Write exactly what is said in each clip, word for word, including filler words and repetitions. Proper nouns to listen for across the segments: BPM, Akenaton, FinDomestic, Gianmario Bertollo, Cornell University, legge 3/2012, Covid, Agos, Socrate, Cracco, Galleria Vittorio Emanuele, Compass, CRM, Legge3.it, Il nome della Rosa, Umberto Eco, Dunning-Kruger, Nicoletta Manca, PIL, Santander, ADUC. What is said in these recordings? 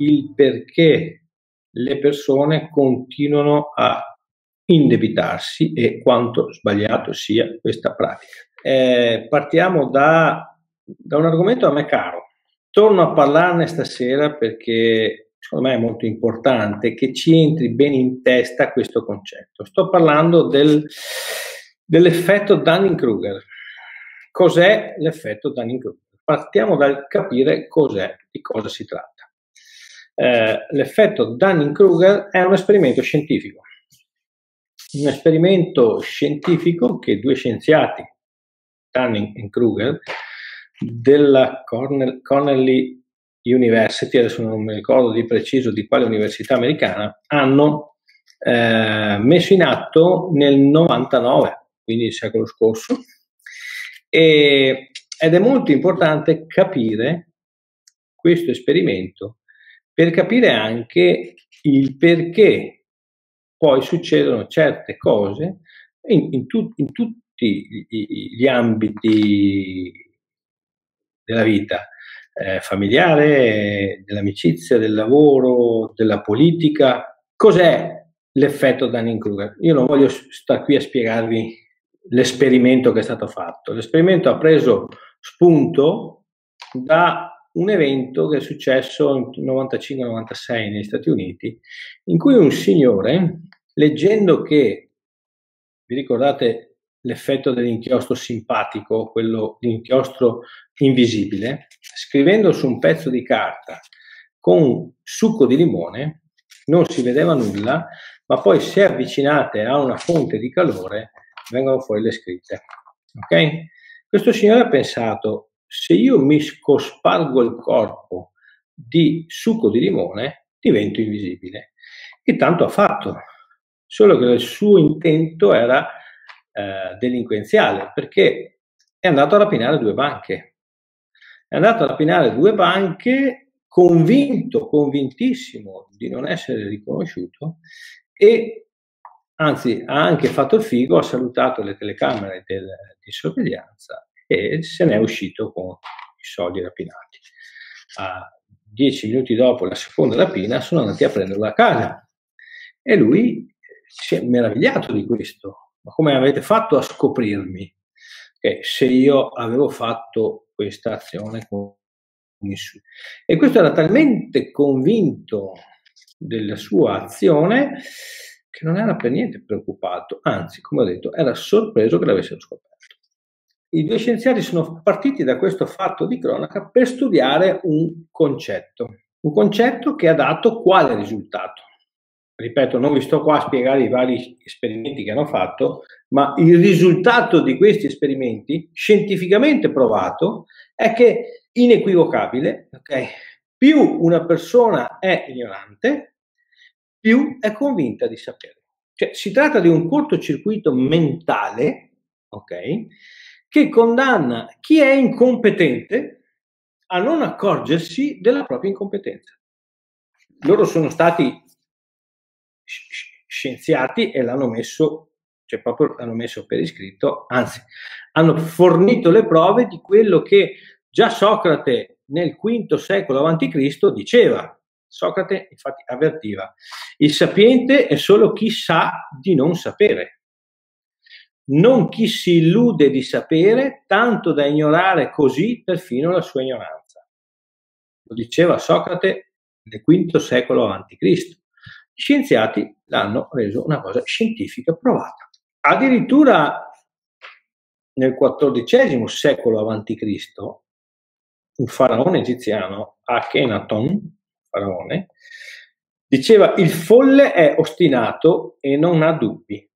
il perché le persone continuano a indebitarsi e quanto sbagliato sia questa pratica. Eh, partiamo da, da un argomento a me caro. Torno a parlarne stasera perché secondo me è molto importante che ci entri bene in testa questo concetto. Sto parlando del, dell'effetto Dunning-Kruger. Cos'è l'effetto Dunning-Kruger? Partiamo dal capire cos'è, di cosa si tratta. Eh, l'effetto Dunning-Kruger è un esperimento scientifico. Un esperimento scientifico che due scienziati, Dunning e Kruger, della Cornell, Cornell University, adesso non mi ricordo di preciso di quale università americana, hanno eh, messo in atto nel novantanove, quindi il secolo scorso, e, ed è molto importante capire questo esperimento per capire anche il perché poi succedono certe cose in, in, tu, in tutti gli ambiti della vita eh, familiare, dell'amicizia, del lavoro, della politica. Cos'è l'effetto Dunning-Kruger? Io non voglio stare qui a spiegarvi l'esperimento che è stato fatto. L'esperimento ha preso spunto da un evento che è successo nel novantacinque novantasei negli Stati Uniti, in cui un signore, leggendo che, vi ricordate, l'effetto dell'inchiostro simpatico, quello dell'inchiostro invisibile, scrivendo su un pezzo di carta con succo di limone, non si vedeva nulla, ma poi se avvicinate a una fonte di calore vengono fuori le scritte. Okay? Questo signore ha pensato, se io mi cospargo il corpo di succo di limone divento invisibile. E tanto ha fatto, solo che il suo intento era Eh, delinquenziale, perché è andato a rapinare due banche è andato a rapinare due banche convinto, convintissimo di non essere riconosciuto, e anzi ha anche fatto il figo, ha salutato le telecamere del, di sorveglianza e se ne è uscito con i soldi rapinati. A dieci minuti dopo la seconda rapina sono andati a prenderlo a casa e lui si è meravigliato di questo. Ma come avete fatto a scoprirmi? Okay, se io avevo fatto questa azione con nessuno. E questo era talmente convinto della sua azione che non era per niente preoccupato, anzi, come ho detto, era sorpreso che l'avessero scoperto. I due scienziati sono partiti da questo fatto di cronaca per studiare un concetto, un concetto che ha dato quale risultato? Ripeto, non vi sto qua a spiegare i vari esperimenti che hanno fatto, ma il risultato di questi esperimenti, scientificamente provato, è che inequivocabile, okay? Più una persona è ignorante, più è convinta di sapere. Cioè, si tratta di un cortocircuito mentale, okay, che condanna chi è incompetente a non accorgersi della propria incompetenza. Loro sono stati scienziati e l'hanno messo, cioè proprio l'hanno messo per iscritto, anzi hanno fornito le prove di quello che già Socrate nel quinto secolo avanti Cristo diceva. Socrate infatti avvertiva: il sapiente è solo chi sa di non sapere, non chi si illude di sapere tanto da ignorare così perfino la sua ignoranza. Lo diceva Socrate nel quinto secolo avanti Cristo. Scienziati l'hanno reso una cosa scientifica provata. Addirittura nel quattordicesimo secolo avanti Cristo un faraone egiziano, Akenaton, faraone, diceva: il folle è ostinato e non ha dubbi,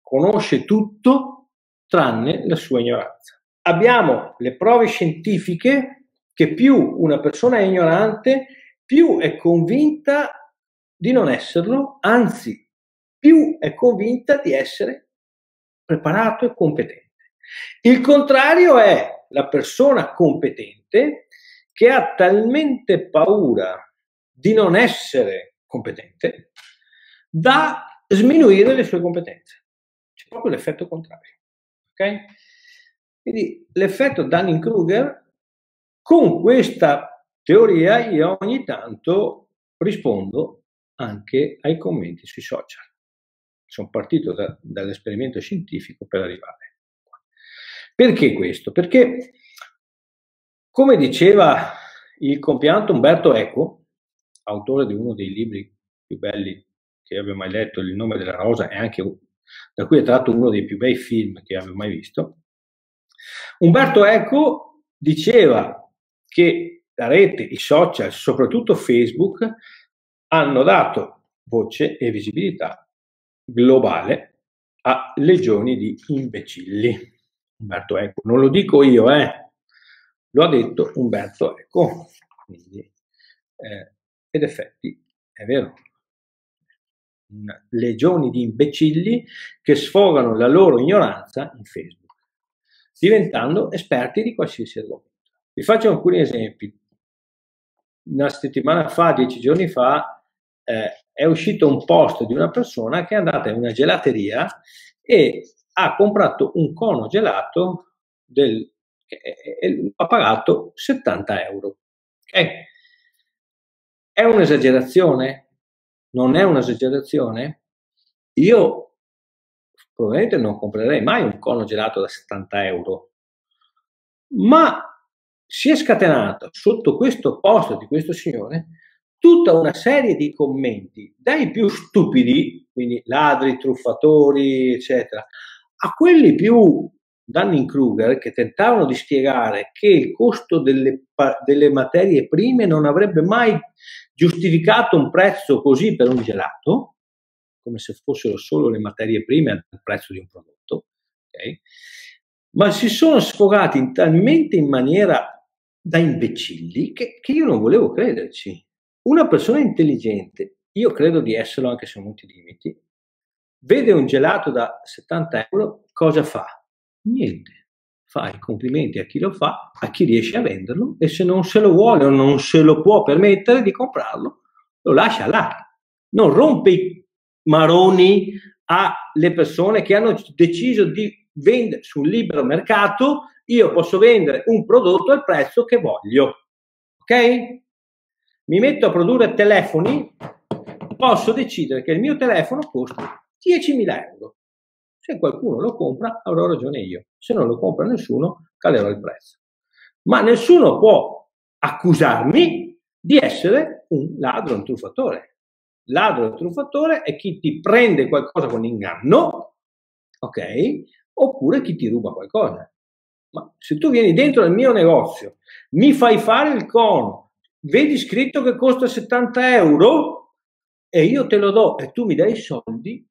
conosce tutto tranne la sua ignoranza. Abbiamo le prove scientifiche che più una persona è ignorante, più è convinta di non esserlo, anzi, più è convinta di essere preparato e competente. Il contrario è la persona competente che ha talmente paura di non essere competente da sminuire le sue competenze. C'è proprio l'effetto contrario. Okay? Quindi l'effetto Dunning-Kruger, con questa teoria, io ogni tanto rispondo anche ai commenti sui social. Sono partito da, dall'esperimento scientifico per arrivare qua. Perché questo? Perché, come diceva il compianto Umberto Eco, autore di uno dei libri più belli che abbia mai letto, Il nome della Rosa, e anche da cui è tratto uno dei più bei film che abbia mai visto, Umberto Eco diceva che la rete, i social, soprattutto Facebook, hanno dato voce e visibilità globale a legioni di imbecilli. Umberto Eco, non lo dico io, eh. Lo ha detto Umberto Eco. Quindi, eh, ed effetti è vero. Legioni di imbecilli che sfogano la loro ignoranza in Facebook, diventando esperti di qualsiasi argomento. Vi faccio alcuni esempi. Una settimana fa, dieci giorni fa, eh, è uscito un post di una persona che è andata in una gelateria e ha comprato un cono gelato del, eh, e ha pagato settanta euro. Okay? È un'esagerazione? Non è un'esagerazione? Io probabilmente non comprerei mai un cono gelato da settanta euro, ma si è scatenata sotto questo post di questo signore tutta una serie di commenti, dai più stupidi, quindi ladri, truffatori, eccetera, a quelli più Dunning-Kruger, che tentavano di spiegare che il costo delle, delle materie prime non avrebbe mai giustificato un prezzo così per un gelato, come se fossero solo le materie prime al prezzo di un prodotto, okay? Ma si sono sfogati talmente in maniera da imbecilli che, che io non volevo crederci. Una persona intelligente, io credo di esserlo anche se ho molti limiti, vede un gelato da settanta euro, cosa fa? Niente, fa i complimenti a chi lo fa, a chi riesce a venderlo, e se non se lo vuole o non se lo può permettere di comprarlo, lo lascia là. Non rompe i maroni alle persone che hanno deciso di vendere sul libero mercato. Io posso vendere un prodotto al prezzo che voglio, ok? Mi metto a produrre telefoni, posso decidere che il mio telefono costa diecimila euro. Se qualcuno lo compra avrò ragione io, se non lo compra nessuno calerò il prezzo. Ma nessuno può accusarmi di essere un ladro, un truffatore. Ladro e truffatore è chi ti prende qualcosa con inganno, ok? Oppure chi ti ruba qualcosa. Ma se tu vieni dentro al mio negozio, mi fai fare il cono, vedi scritto che costa settanta euro e io te lo do e tu mi dai i soldi,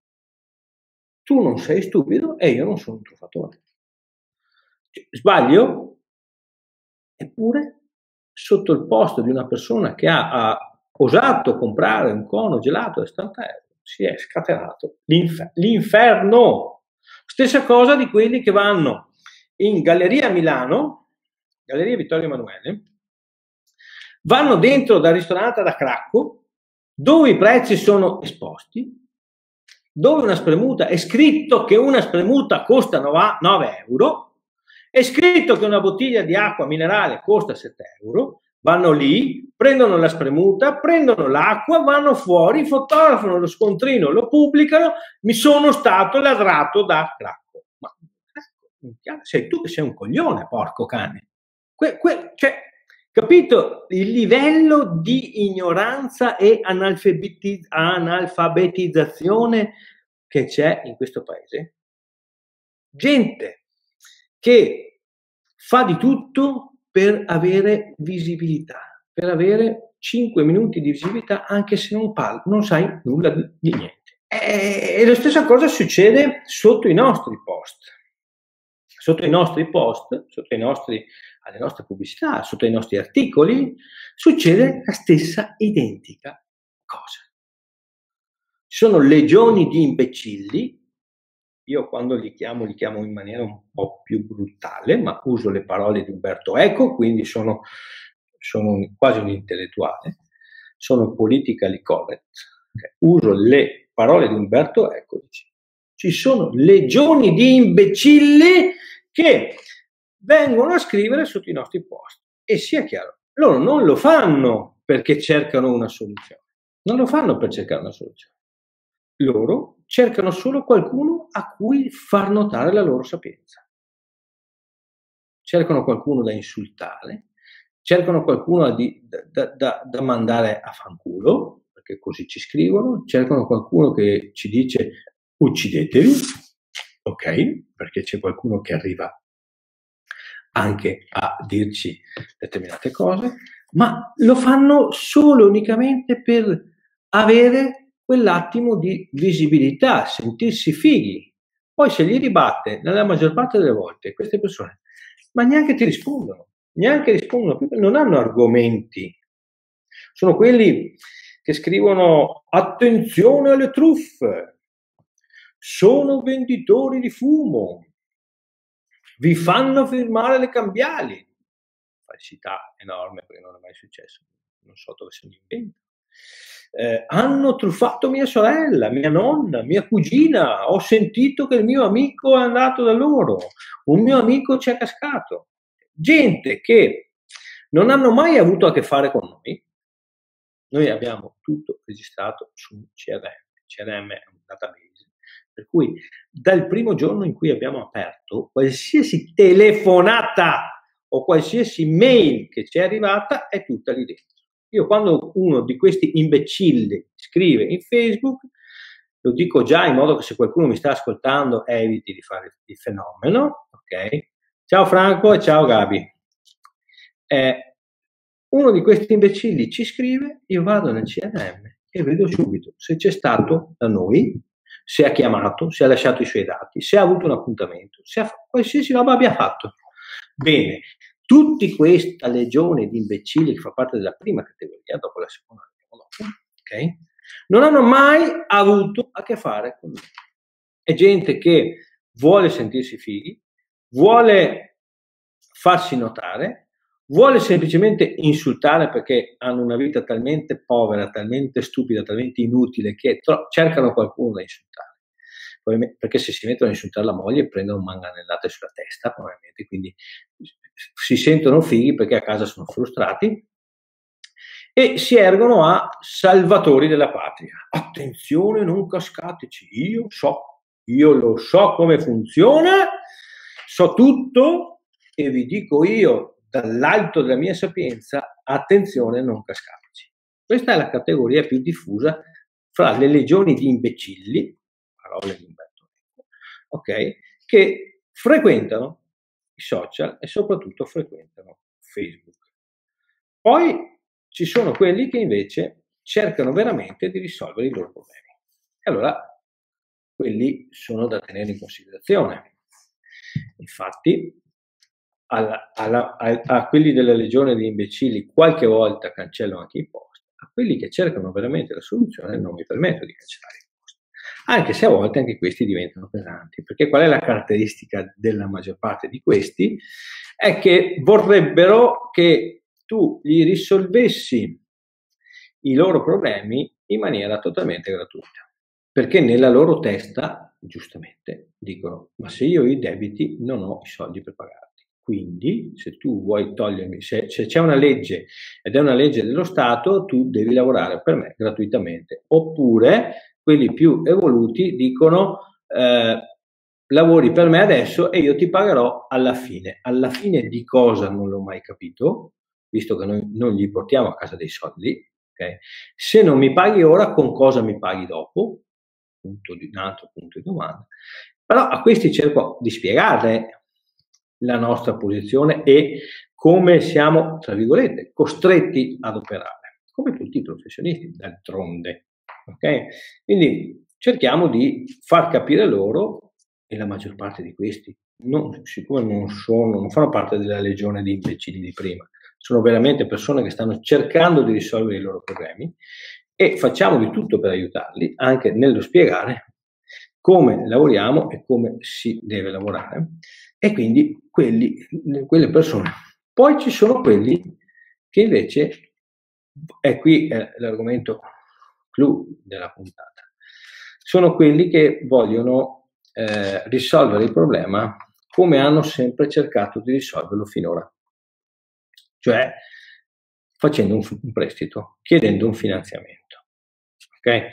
tu non sei stupido e io non sono un truffatore. Sbaglio? Eppure, sotto il posto di una persona che ha, ha osato comprare un cono gelato da settanta euro, si è scatenato l'infer- l'inferno. Stessa cosa di quelli che vanno in Galleria Milano, Galleria Vittorio Emanuele, vanno dentro dal ristorante da Cracco, dove i prezzi sono esposti, dove una spremuta è scritto che una spremuta costa nove euro, è scritto che una bottiglia di acqua minerale costa sette euro, vanno lì, prendono la spremuta, prendono l'acqua, vanno fuori, fotografano lo scontrino, lo pubblicano, mi sono stato ladrato da Cracco. Ma sei tu che sei un coglione, porco cane. Que, que, cioè, capito il livello di ignoranza e analfabetiz- analfabetizzazione che c'è in questo paese? Gente che fa di tutto per avere visibilità, per avere cinque minuti di visibilità anche se non parli, non sai nulla di niente. E, e la stessa cosa succede sotto i nostri post, sotto i nostri post, sotto i nostri, alle nostre pubblicità, sotto i nostri articoli, succede la stessa identica cosa. Ci sono legioni di imbecilli, io quando li chiamo, li chiamo in maniera un po' più brutale, ma uso le parole di Umberto Eco, quindi sono... sono quasi un intellettuale, sono politically correct, uso le parole di Umberto Eco. Ci sono legioni di imbecilli che vengono a scrivere sotto i nostri post. E sia chiaro, loro non lo fanno perché cercano una soluzione, non lo fanno per cercare una soluzione, loro cercano solo qualcuno a cui far notare la loro sapienza, cercano qualcuno da insultare, cercano qualcuno di, da, da, da mandare a fanculo, perché così ci scrivono, cercano qualcuno che ci dice uccidetevi, ok, perché c'è qualcuno che arriva anche a dirci determinate cose, ma lo fanno solo e unicamente per avere quell'attimo di visibilità, sentirsi fighi. Poi se gli ribatte, nella maggior parte delle volte, queste persone, ma neanche ti rispondono, neanche rispondono più, non hanno argomenti. Sono quelli che scrivono attenzione alle truffe, sono venditori di fumo, vi fanno firmare le cambiali, falsità enorme perché non è mai successo, non so dove se ne inventa, eh, hanno truffato mia sorella, mia nonna, mia cugina, ho sentito che il mio amico è andato da loro, un mio amico ci è cascato. Gente che non hanno mai avuto a che fare con noi, noi abbiamo tutto registrato su C R M, C R M è un database, per cui dal primo giorno in cui abbiamo aperto qualsiasi telefonata o qualsiasi mail che ci è arrivata è tutta lì dentro. Io quando uno di questi imbecilli scrive in Facebook, lo dico già in modo che se qualcuno mi sta ascoltando eviti di fare il fenomeno, ok? Ciao Franco e ciao Gabi. Eh, uno di questi imbecilli ci scrive, io vado nel C R M e vedo subito se c'è stato da noi, se ha chiamato, se ha lasciato i suoi dati, se ha avuto un appuntamento, se ha fatto qualsiasi roba abbia fatto. Bene, tutti questa legione di imbecilli che fa parte della prima categoria, dopo la seconda, okay, non hanno mai avuto a che fare con noi. È gente che vuole sentirsi fighi, vuole farsi notare, vuole semplicemente insultare perché hanno una vita talmente povera, talmente stupida, talmente inutile che cercano qualcuno da insultare. Perché se si mettono a insultare la moglie prendono manganellate sulla testa, probabilmente, quindi si sentono fighi perché a casa sono frustrati e si ergono a salvatori della patria. Attenzione, non cascateci, io so, io lo so come funziona, so tutto e vi dico io dall'alto della mia sapienza, attenzione, non cascateci. Questa è la categoria più diffusa fra le legioni di imbecilli, parole di Umberto Eco, ok, che frequentano i social e soprattutto frequentano Facebook. Poi ci sono quelli che invece cercano veramente di risolvere i loro problemi. E allora quelli sono da tenere in considerazione. Infatti alla, alla, a, a quelli della legione di imbecilli qualche volta cancello anche i post, a quelli che cercano veramente la soluzione non mi permetto di cancellare. Anche se a volte anche questi diventano pesanti, perché qual è la caratteristica della maggior parte di questi? È che vorrebbero che tu gli risolvessi i loro problemi in maniera totalmente gratuita, perché nella loro testa, giustamente, dicono, ma se io ho i debiti non ho i soldi per pagarli. Quindi, se tu vuoi togliermi, se, se c'è una legge ed è una legge dello Stato, tu devi lavorare per me gratuitamente. Oppure, quelli più evoluti dicono, eh, lavori per me adesso e io ti pagherò alla fine. Alla fine di cosa non l'ho mai capito, visto che noi non gli portiamo a casa dei soldi. Okay? Se non mi paghi ora, con cosa mi paghi dopo? Punto di, un altro punto di domanda. Però a questi cerco di spiegare la nostra posizione e come siamo, tra virgolette, costretti ad operare, come tutti i professionisti, d'altronde. Okay? Quindi cerchiamo di far capire loro, e la maggior parte di questi, non, siccome non, sono, non fanno parte della legione di imbecilli di prima, sono veramente persone che stanno cercando di risolvere i loro problemi e facciamo di tutto per aiutarli, anche nello spiegare come lavoriamo e come si deve lavorare. E quindi quelli, quelle persone. Poi ci sono quelli che invece, e qui è l'argomento clou della puntata, sono quelli che vogliono eh, risolvere il problema come hanno sempre cercato di risolverlo finora. Cioè facendo un, un prestito, chiedendo un finanziamento. Okay?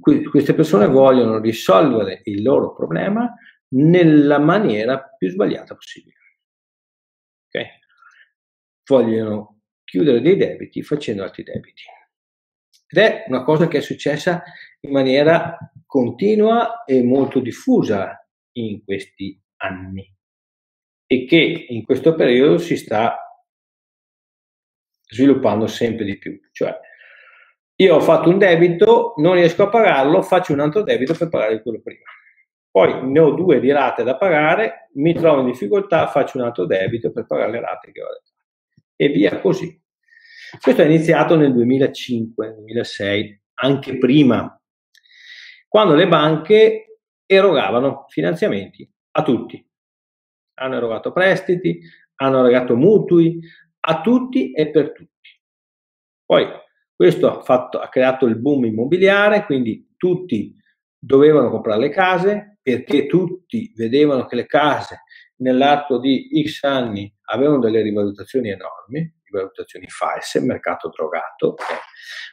Qu- queste persone vogliono risolvere il loro problema nella maniera più sbagliata possibile. Okay? Vogliono chiudere dei debiti facendo altri debiti. Ed è una cosa che è successa in maniera continua e molto diffusa in questi anni e che in questo periodo si sta sviluppando sempre di più. Cioè, io ho fatto un debito, non riesco a pagarlo, faccio un altro debito per pagare quello prima. Poi ne ho due di rate da pagare, mi trovo in difficoltà, faccio un altro debito per pagare le rate che ho da pagare. E via così. Questo è iniziato nel duemilacinque duemilasei, anche prima, quando le banche erogavano finanziamenti a tutti. Hanno erogato prestiti, hanno erogato mutui, a tutti e per tutti. Poi questo ha, fatto, ha creato il boom immobiliare, quindi tutti dovevano comprare le case, perché tutti vedevano che le case nell'arco di X anni avevano delle rivalutazioni enormi, valutazioni false, mercato drogato, okay.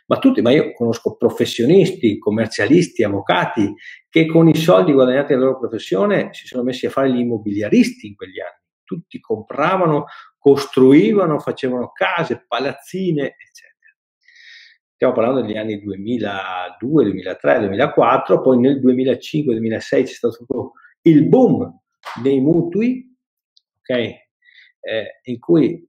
ma tutti, ma io conosco professionisti, commercialisti, avvocati che con i soldi guadagnati dalla loro professione si sono messi a fare gli immobiliaristi in quegli anni, tutti compravano, costruivano, facevano case, palazzine, eccetera. Stiamo parlando degli anni duemiladue, duemilatré, duemilaquattro, poi nel duemilacinque duemilasei c'è stato il boom dei mutui, ok, eh, in cui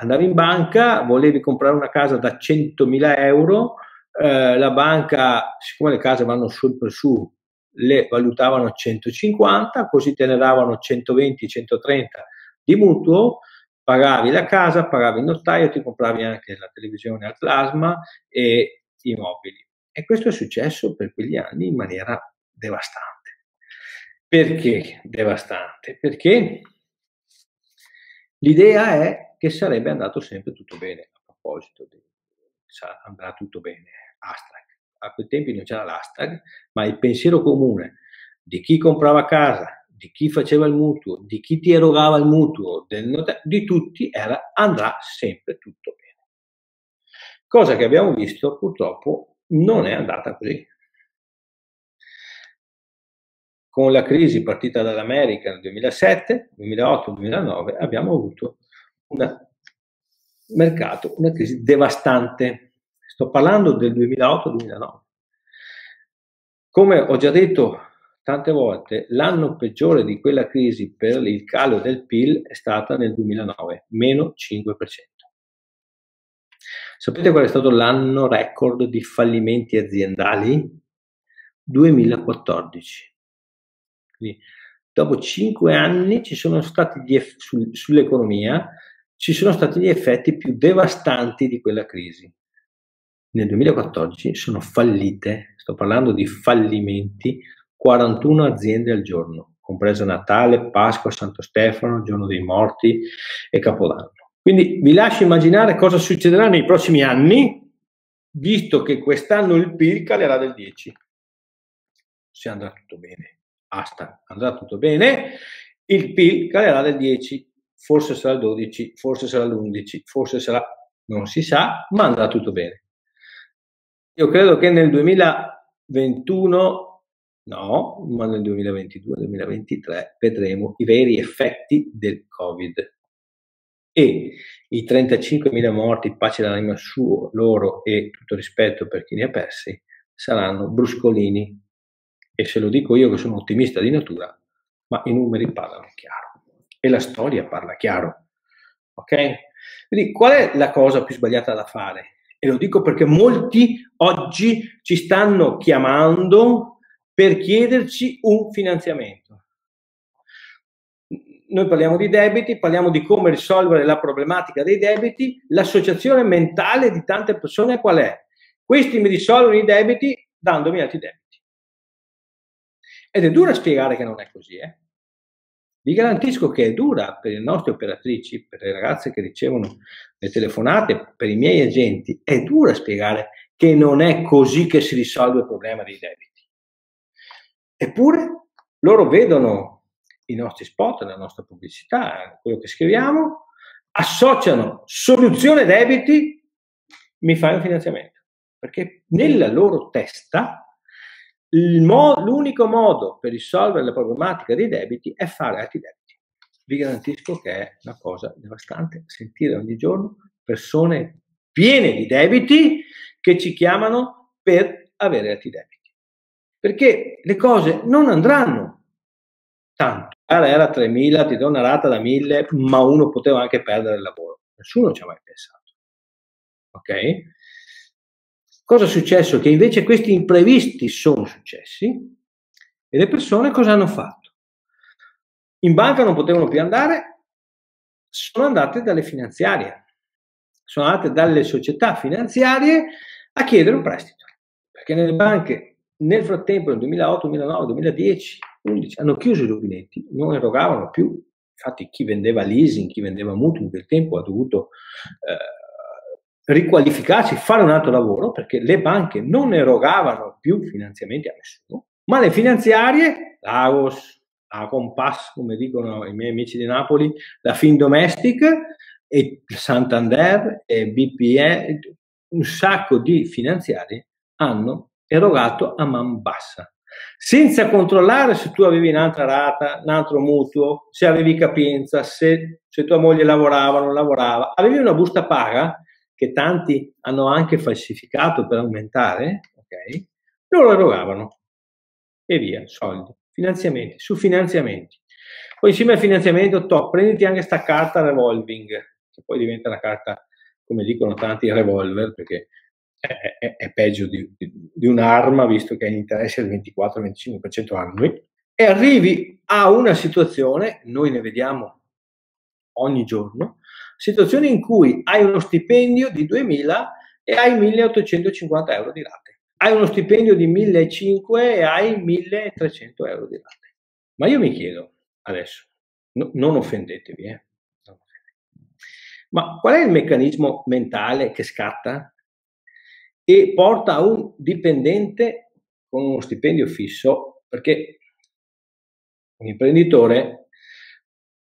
andavi in banca, volevi comprare una casa da centomila euro, eh, la banca, siccome le case vanno su per su, le valutavano centocinquanta, così te ne davano centoventi centotrenta di mutuo, pagavi la casa, pagavi il notaio, ti compravi anche la televisione al plasma e i mobili. E questo è successo per quegli anni in maniera devastante. Perché devastante? Perché l'idea è che sarebbe andato sempre tutto bene. A proposito di andrà tutto bene, hashtag. A quei tempi non c'era l'hashtag, ma il pensiero comune di chi comprava casa, di chi faceva il mutuo, di chi ti erogava il mutuo, del, di tutti era andrà sempre tutto bene. Cosa che abbiamo visto purtroppo non è andata così. Con la crisi partita dall'America nel duemilasette, duemilaotto, duemilanove abbiamo avuto un mercato, una crisi devastante. Sto parlando del duemilaotto duemilanove. Come ho già detto tante volte, l'anno peggiore di quella crisi per il calo del P I L è stata nel duemilanove, meno cinque percento. Sapete qual è stato l'anno record di fallimenti aziendali? duemilaquattordici. Quindi dopo cinque anni ci sono stati gli eff- su- sull'economia ci sono stati gli effetti più devastanti di quella crisi. Nel duemilaquattordici sono fallite, sto parlando di fallimenti, quarantuno aziende al giorno, compresa Natale, Pasqua, Santo Stefano, Giorno dei Morti e Capodanno. Quindi vi lascio immaginare cosa succederà nei prossimi anni, visto che quest'anno il P I L calerà del dieci. Se andrà tutto bene, basta, andrà tutto bene, il P I L calerà del dieci. Forse sarà il dodici, forse sarà l'undici, forse sarà, non si sa, ma andrà tutto bene. Io credo che nel duemilaventuno, no, ma nel duemilaventidue duemilaventitré vedremo i veri effetti del Covid. E i trentacinquemila morti, pace all'anima suo, loro e tutto rispetto per chi ne ha persi, saranno bruscolini. E se lo dico io che sono ottimista di natura, ma i numeri parlano chiaro. E la storia parla chiaro, ok? Quindi qual è la cosa più sbagliata da fare? E lo dico perché molti oggi ci stanno chiamando per chiederci un finanziamento. Noi parliamo di debiti, parliamo di come risolvere la problematica dei debiti. L'associazione mentale di tante persone qual è? Questi mi risolvono i debiti dandomi altri debiti. Ed è dura spiegare che non è così, eh? Vi garantisco che è dura per le nostre operatrici, per le ragazze che ricevono le telefonate, per i miei agenti, è dura spiegare che non è così che si risolve il problema dei debiti. Eppure loro vedono i nostri spot, la nostra pubblicità, quello che scriviamo, associano soluzione debiti mi fai un finanziamento, perché nella loro testa mo- l'unico modo per risolvere la problematica dei debiti è fare altri debiti. Vi garantisco che è una cosa devastante sentire ogni giorno persone piene di debiti che ci chiamano per avere altri debiti, perché le cose non andranno tanto. Allora era tremila, ti do una rata da mille, ma uno poteva anche perdere il lavoro. Nessuno ci ha mai pensato. Ok? Cosa è successo? Che invece questi imprevisti sono successi e le persone cosa hanno fatto? In banca non potevano più andare, sono andate dalle finanziarie, sono andate dalle società finanziarie a chiedere un prestito, perché nelle banche nel frattempo nel duemilaotto, duemilanove, duemiladieci, undici hanno chiuso i rubinetti, non erogavano più, infatti chi vendeva leasing, chi vendeva mutui per tempo ha dovuto eh, riqualificarsi, fare un altro lavoro, perché le banche non erogavano più finanziamenti a nessuno, ma le finanziarie, Agos, la Compass, come dicono i miei amici di Napoli, la FinDomestic, e Santander, e B P M, un sacco di finanziari hanno erogato a man bassa, senza controllare se tu avevi un'altra rata, un altro mutuo, se avevi capienza, se, se tua moglie lavorava o non lavorava, avevi una busta paga, che tanti hanno anche falsificato per aumentare, ok? Loro erogavano e via, soldi, finanziamenti, su finanziamenti. Poi insieme al finanziamento, top, prenditi anche sta carta revolving, che poi diventa la carta, come dicono tanti, revolver, perché è, è, è peggio di, di, di un'arma, visto che ha interessi del ventiquattro venticinque per cento annui, e arrivi a una situazione, noi ne vediamo ogni giorno, situazione in cui hai uno stipendio di duemila e hai milleottocentocinquanta euro di rate. Hai uno stipendio di millecinquecento e hai milletrecento euro di rate. Ma io mi chiedo adesso, no, non offendetevi, eh? non offendetevi, ma qual è il meccanismo mentale che scatta e porta un dipendente con uno stipendio fisso? Perché un imprenditore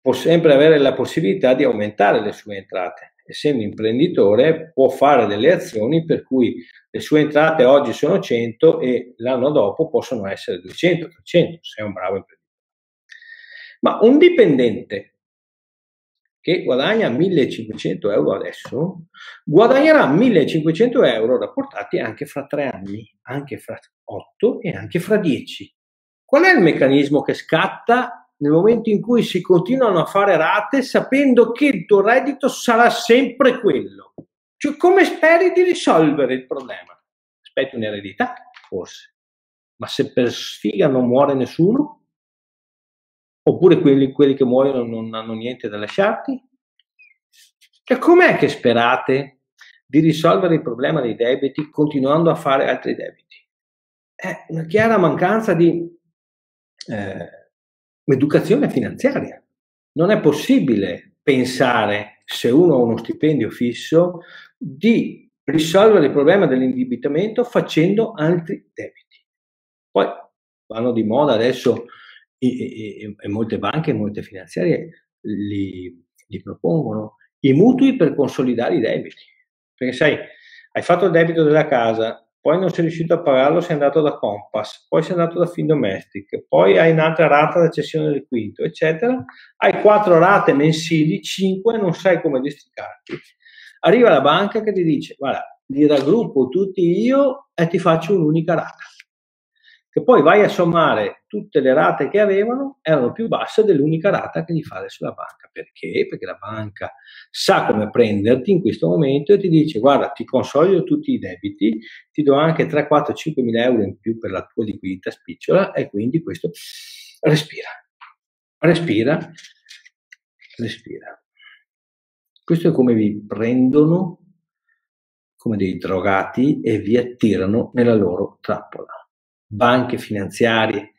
può sempre avere la possibilità di aumentare le sue entrate. Essendo imprenditore può fare delle azioni per cui le sue entrate oggi sono cento e l'anno dopo possono essere duecento, trecento, se è un bravo imprenditore. Ma un dipendente che guadagna millecinquecento euro adesso, guadagnerà millecinquecento euro rapportati anche fra tre anni, anche fra otto e anche fra dieci. Qual è il meccanismo che scatta nel momento in cui si continuano a fare rate sapendo che il tuo reddito sarà sempre quello? Cioè, come speri di risolvere il problema? Aspetti un'eredità? Forse. Ma se per sfiga non muore nessuno? Oppure quelli, quelli che muoiono non hanno niente da lasciarti? Cioè, com'è che sperate di risolvere il problema dei debiti continuando a fare altri debiti? È una chiara mancanza di... Eh, educazione finanziaria. Non è possibile pensare, se uno ha uno stipendio fisso, di risolvere il problema dell'indebitamento facendo altri debiti. Poi vanno di moda adesso e, e, e molte banche e molte finanziarie li, li propongono i mutui per consolidare i debiti, perché sai, hai fatto il debito della casa, poi non sei riuscito a pagarlo, sei andato da Compass, poi sei andato da FinDomestic, poi hai un'altra rata da cessione del quinto, eccetera. Hai quattro rate mensili, cinque, non sai come districarti. Arriva la banca che ti dice, guarda, li raggruppo tutti io e ti faccio un'unica rata. Che poi vai a sommare tutte le rate che avevano, erano più basse dell'unica rata che gli fa adesso la banca. Perché? Perché la banca sa come prenderti in questo momento e ti dice, guarda, ti consolido tutti i debiti, ti do anche tre, quattro, cinque mila euro in più per la tua liquidità spicciola e quindi questo respira, respira, respira. Questo è come vi prendono come dei drogati e vi attirano nella loro trappola. Banche, finanziarie,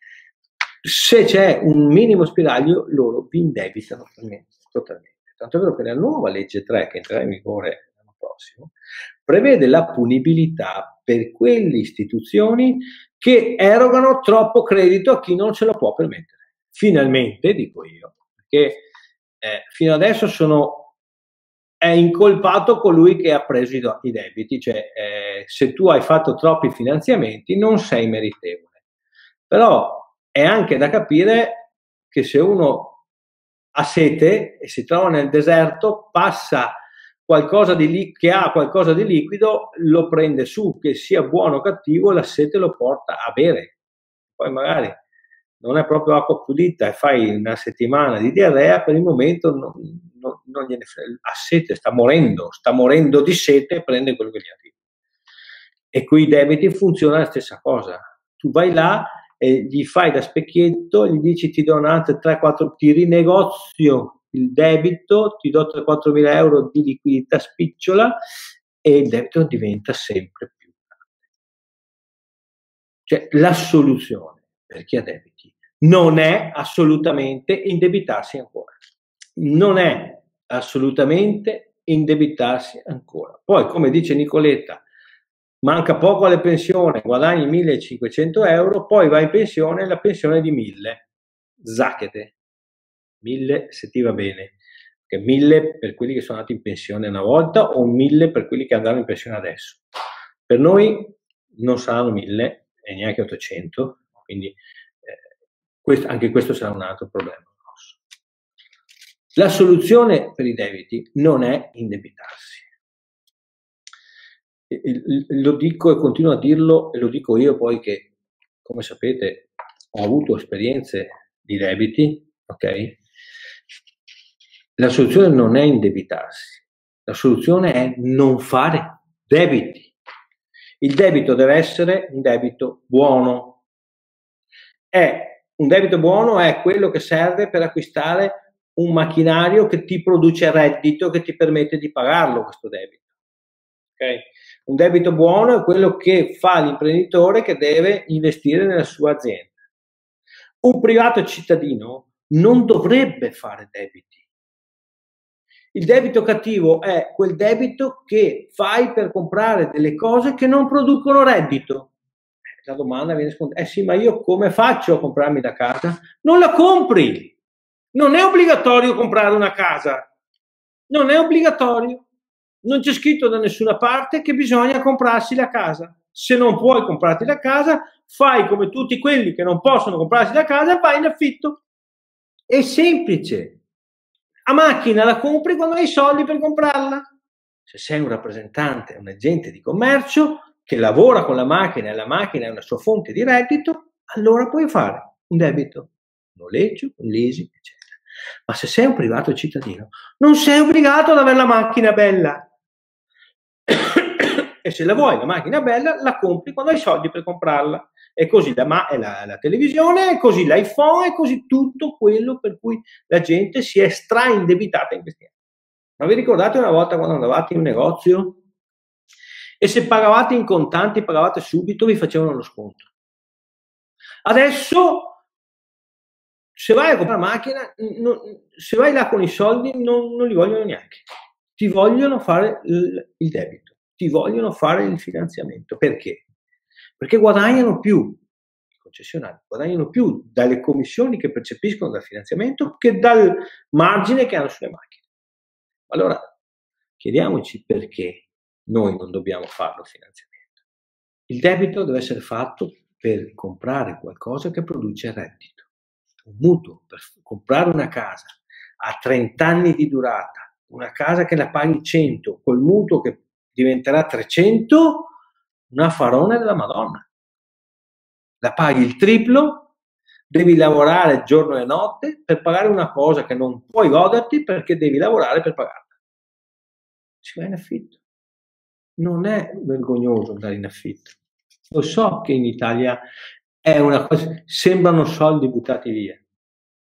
se c'è un minimo spiraglio loro vi indebitano totalmente, totalmente. Tanto è vero che la nuova legge tre, che entrerà in vigore l'anno prossimo, prevede la punibilità per quelle istituzioni che erogano troppo credito a chi non ce lo può permettere. Finalmente, dico io, perché eh, fino adesso sono è incolpato colui che ha preso i, do- i debiti, cioè eh, se tu hai fatto troppi finanziamenti non sei meritevole. Però è anche da capire che se uno ha sete e si trova nel deserto, passa qualcosa di li- che ha qualcosa di liquido, lo prende su, che sia buono o cattivo, la sete lo porta a bere. Poi magari non è proprio acqua pulita e fai una settimana di diarrea, per il momento non, non, non gliene frega, ha sete, sta morendo, sta morendo di sete e prende quello che gli arriva. E con i debiti funziona la stessa cosa. Tu vai là e gli fai da specchietto, gli dici ti do un altro tre quattro, ti rinegozio il debito, ti do tre quattro mila euro di liquidità spicciola e il debito diventa sempre più grande. Cioè la soluzione per chi ha debiti non è assolutamente indebitarsi ancora, non è assolutamente indebitarsi ancora. Poi, come dice Nicoletta, manca poco alle pensioni, guadagni millecinquecento euro, poi vai in pensione e la pensione è di mille, zacchete, mille se ti va bene, che mille per quelli che sono andati in pensione una volta o mille per quelli che andranno in pensione adesso. Per noi non saranno mille e neanche ottocento, quindi eh, questo, anche questo sarà un altro problema nostro. La soluzione per i debiti non è indebitarsi. Lo dico e continuo a dirlo, e lo dico io poi che, come sapete, ho avuto esperienze di debiti, ok? La soluzione non è indebitarsi, la soluzione è non fare debiti. Il debito deve essere un debito buono. È un debito buono è quello che serve per acquistare un macchinario che ti produce reddito, che ti permette di pagarlo questo debito. Okay. Un debito buono è quello che fa l'imprenditore che deve investire nella sua azienda. Un privato cittadino non dovrebbe fare debiti. Il debito cattivo è quel debito che fai per comprare delle cose che non producono reddito. La domanda viene scontata: eh sì, ma io come faccio a comprarmi la casa? Non la compri! Non è obbligatorio comprare una casa. Non è obbligatorio. Non c'è scritto da nessuna parte che bisogna comprarsi la casa. Se non puoi comprarti la casa, fai come tutti quelli che non possono comprarsi la casa e vai in affitto. È semplice. A macchina la compri quando hai i soldi per comprarla. Se sei un rappresentante, un agente di commercio che lavora con la macchina e la macchina è una sua fonte di reddito, allora puoi fare un debito, un noleggio, un leasing, eccetera. Ma se sei un privato cittadino, non sei obbligato ad avere la macchina bella. E se la vuoi, la macchina bella, la compri quando hai soldi per comprarla. E così la, ma- e la, la televisione, e così l'iPhone, e così tutto quello per cui la gente si è straindebitata in questi anni. Ma vi ricordate una volta quando andavate in un negozio? E se pagavate in contanti, pagavate subito, vi facevano lo sconto. Adesso, se vai a comprare una macchina, non, se vai là con i soldi, non, non li vogliono neanche. Ti vogliono fare il, il debito. Ti vogliono fare il finanziamento. Perché? Perché guadagnano più, i concessionari guadagnano più dalle commissioni che percepiscono dal finanziamento che dal margine che hanno sulle macchine. Allora, chiediamoci perché noi non dobbiamo farlo il finanziamento. Il debito deve essere fatto per comprare qualcosa che produce reddito. Un mutuo per comprare una casa a trenta anni di durata, una casa che la paghi cento, col mutuo che diventerà trecento, una farone della Madonna. La paghi il triplo, devi lavorare giorno e notte per pagare una cosa che non puoi goderti perché devi lavorare per pagarla. Si va in affitto. Non è vergognoso andare in affitto. Lo so che in Italia è una cosa, sembrano soldi buttati via.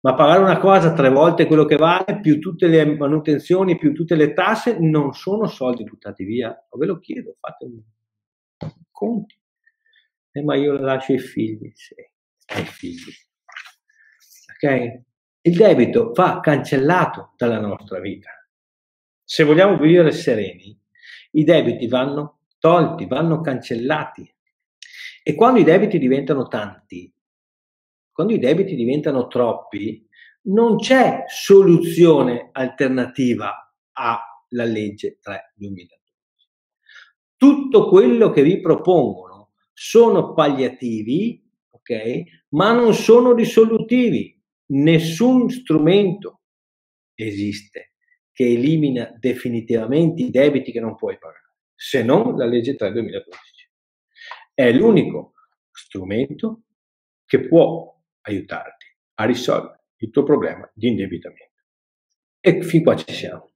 Ma pagare una cosa tre volte quello che vale, più tutte le manutenzioni, più tutte le tasse, non sono soldi buttati via. Ve lo chiedo, fate conti. Eh, ma io lascio i figli. Sì, ai figli. Ok? Il debito va cancellato dalla nostra vita. Se vogliamo vivere sereni, i debiti vanno tolti, vanno cancellati. E quando i debiti diventano tanti, quando i debiti diventano troppi, non c'è soluzione alternativa a la legge tre duemiladodici. Tutto quello che vi propongono sono palliativi, ok? Ma non sono risolutivi. Nessun strumento esiste che elimina definitivamente i debiti che non puoi pagare, se non la legge tre duemiladodici. È l'unico strumento che può aiutarti a risolvere il tuo problema di indebitamento. E fin qua ci siamo.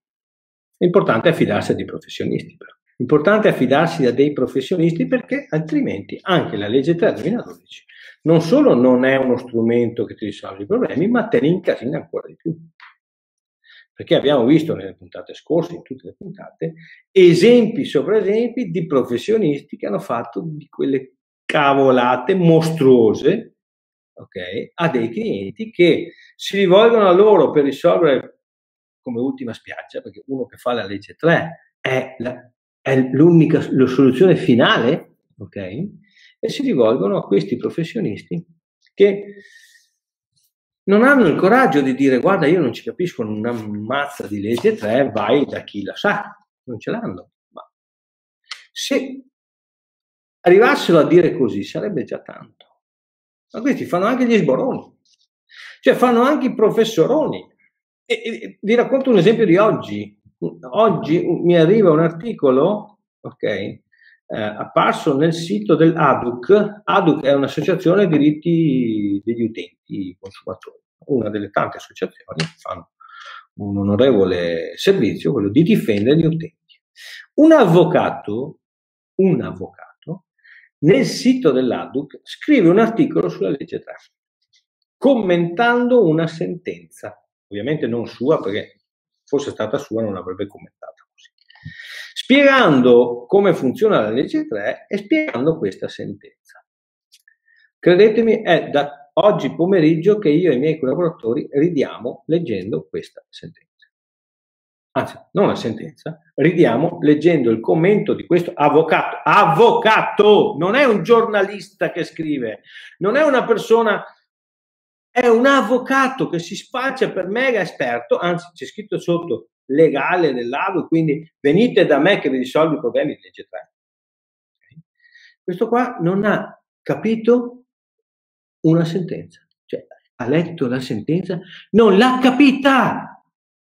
L'importante è affidarsi a dei professionisti, però. L'importante è affidarsi a dei professionisti, perché altrimenti anche la legge tre duemiladodici non solo non è uno strumento che ti risolve i problemi, ma te ne incasina ancora di più. Perché abbiamo visto nelle puntate scorse, in tutte le puntate, esempi sopra esempi di professionisti che hanno fatto di quelle cavolate mostruose, okay, a dei clienti che si rivolgono a loro per risolvere come ultima spiaggia, perché uno che fa la legge tre è la è l'unica la soluzione finale, ok? E si rivolgono a questi professionisti che non hanno il coraggio di dire: guarda, io non ci capisco una mazza di legge tre, vai da chi la sa. Non ce l'hanno. Ma se arrivassero a dire così sarebbe già tanto. Ma questi fanno anche gli sboroni, cioè fanno anche i professoroni. E, e, vi racconto un esempio di oggi. Oggi mi arriva un articolo, ok, eh, apparso nel sito dell'A D U C. A D U C è un'associazione di diritti degli utenti consumatori, una delle tante associazioni che fanno un onorevole servizio, quello di difendere gli utenti. Un avvocato, un avvocato nel sito dell'A D U C scrive un articolo sulla legge tre, commentando una sentenza, ovviamente non sua, perché fosse stata sua non l'avrebbe commentata così, spiegando come funziona la legge tre e spiegando questa sentenza. Credetemi, è da oggi pomeriggio che io e i miei collaboratori ridiamo leggendo questa sentenza. Anzi, non la sentenza, ridiamo leggendo il commento di questo avvocato. Avvocato! Non è un giornalista che scrive, non è una persona... È un avvocato che si spaccia per mega esperto, anzi c'è scritto sotto legale dell'A D U C, quindi venite da me che vi risolvo i problemi di legge tre. Okay. Questo qua non ha capito una sentenza, cioè ha letto la sentenza, non l'ha capita,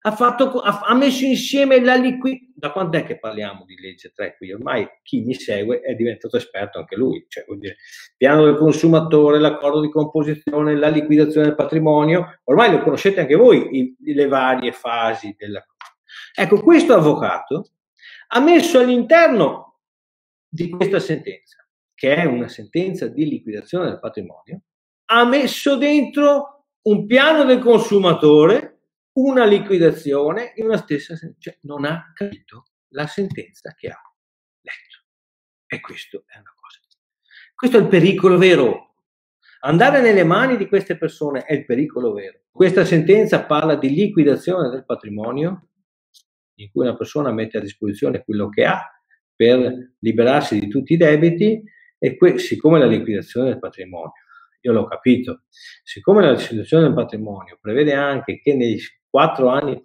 ha, fatto, ha, ha messo insieme la liquidità. Da quando è che parliamo di legge tre qui? Ormai chi mi segue è diventato esperto anche lui, cioè vuol dire piano del consumatore, l'accordo di composizione, la liquidazione del patrimonio, ormai lo conoscete anche voi, i, le varie fasi dell'accordo. Ecco, questo avvocato ha messo all'interno di questa sentenza, che è una sentenza di liquidazione del patrimonio, ha messo dentro un piano del consumatore, una liquidazione in una stessa sentenza, cioè non ha capito la sentenza che ha letto. E questo è una cosa. Questo è il pericolo vero. Andare nelle mani di queste persone è il pericolo vero. Questa sentenza parla di liquidazione del patrimonio, in cui una persona mette a disposizione quello che ha per liberarsi di tutti i debiti, e que- siccome la liquidazione del patrimonio, io l'ho capito, siccome la liquidazione del patrimonio prevede anche che nei quattro anni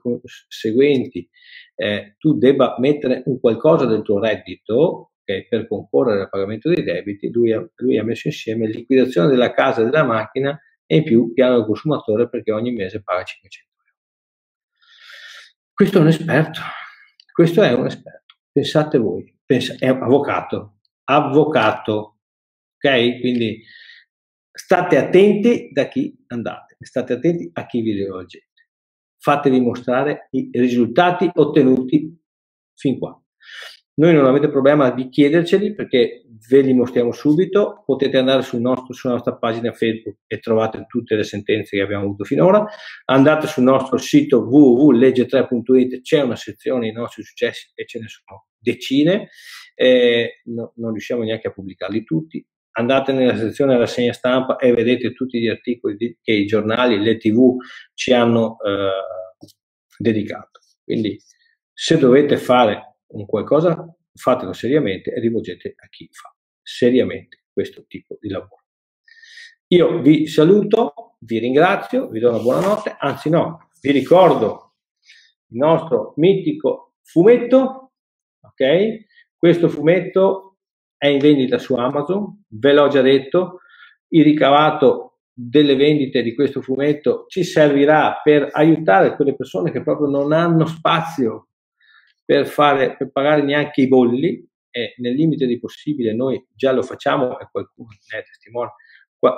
seguenti eh, tu debba mettere un qualcosa del tuo reddito, okay, per concorrere al pagamento dei debiti, lui ha, lui ha messo insieme liquidazione della casa e della macchina e in più piano del consumatore, perché ogni mese paga cinquecento euro. Questo è un esperto, questo è un esperto, pensate voi, pensa, è un avvocato, avvocato, ok? Quindi state attenti da chi andate, state attenti a chi vi rivolgete. Fatevi mostrare i risultati ottenuti fin qua. Noi non avete problema di chiederceli, perché ve li mostriamo subito. Potete andare sul nostro, sulla nostra pagina Facebook e trovate tutte le sentenze che abbiamo avuto finora. Andate sul nostro sito w w w punto legge tre punto i t, c'è una sezione dei nostri successi e ce ne sono decine. Eh, no, non riusciamo neanche a pubblicarli tutti. Andate nella sezione rassegna stampa e vedete tutti gli articoli che i giornali, le tv ci hanno eh, dedicato. Quindi se dovete fare un qualcosa, fatelo seriamente e rivolgete a chi fa seriamente questo tipo di lavoro. Io vi saluto, vi ringrazio, vi do una buonanotte, anzi no, vi ricordo il nostro mitico Fumetto, ok? Questo fumetto è in vendita su Amazon, ve l'ho già detto, il ricavato delle vendite di questo fumetto ci servirà per aiutare quelle persone che proprio non hanno spazio per, fare, per pagare neanche i bolli, e nel limite del possibile noi già lo facciamo, e qualcuno ne è testimone,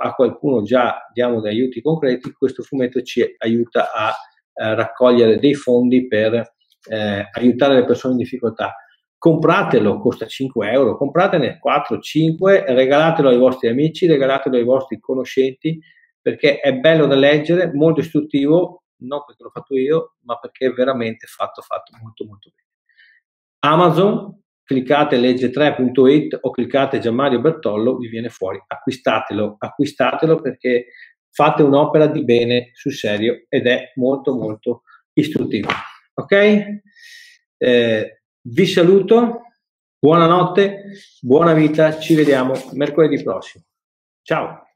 a qualcuno già diamo degli aiuti concreti. Questo fumetto ci aiuta a eh, raccogliere dei fondi per eh, aiutare le persone in difficoltà. Compratelo, costa cinque euro, compratene quattro cinque, regalatelo ai vostri amici, regalatelo ai vostri conoscenti, perché è bello da leggere, molto istruttivo, non perché l'ho fatto io, ma perché è veramente fatto, fatto molto molto bene. Amazon, cliccate legge tre punto it o cliccate Gianmario Bertollo, vi viene fuori, acquistatelo, acquistatelo perché fate un'opera di bene sul serio ed è molto molto istruttivo. Ok? Eh, Vi saluto, buonanotte, buona vita, ci vediamo mercoledì prossimo. Ciao!